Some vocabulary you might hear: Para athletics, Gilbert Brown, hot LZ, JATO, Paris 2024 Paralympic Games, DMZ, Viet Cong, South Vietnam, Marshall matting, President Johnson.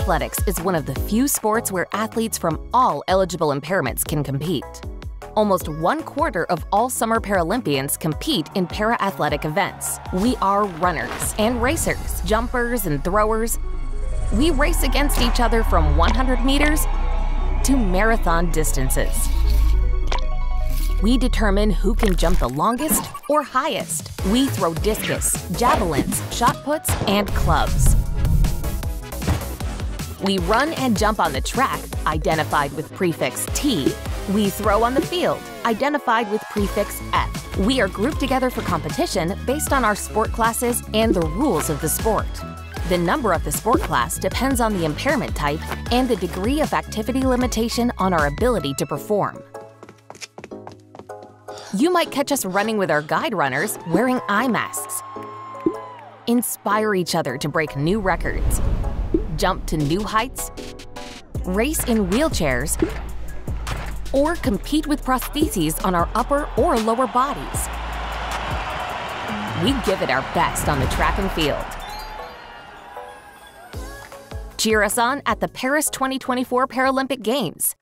athletics is one of the few sports where athletes from all eligible impairments can compete. Almost 1/4 of all summer Paralympians compete in para-athletic events. We are runners and racers, jumpers and throwers. We race against each other from 100 meters to marathon distances. We determine who can jump the longest or highest. We throw discus, javelins, shot puts, and clubs. We run and jump on the track, identified with prefix T. We throw on the field, identified with prefix F. We are grouped together for competition based on our sport classes and the rules of the sport. The number of the sport class depends on the impairment type and the degree of activity limitation on our ability to perform. You might catch us running with our guide runners wearing eye masks. Inspire each other to break new records. Jump to new heights, race in wheelchairs, or compete with prostheses on our upper or lower bodies. We give it our best on the track and field. Cheer us on at the Paris 2024 Paralympic Games.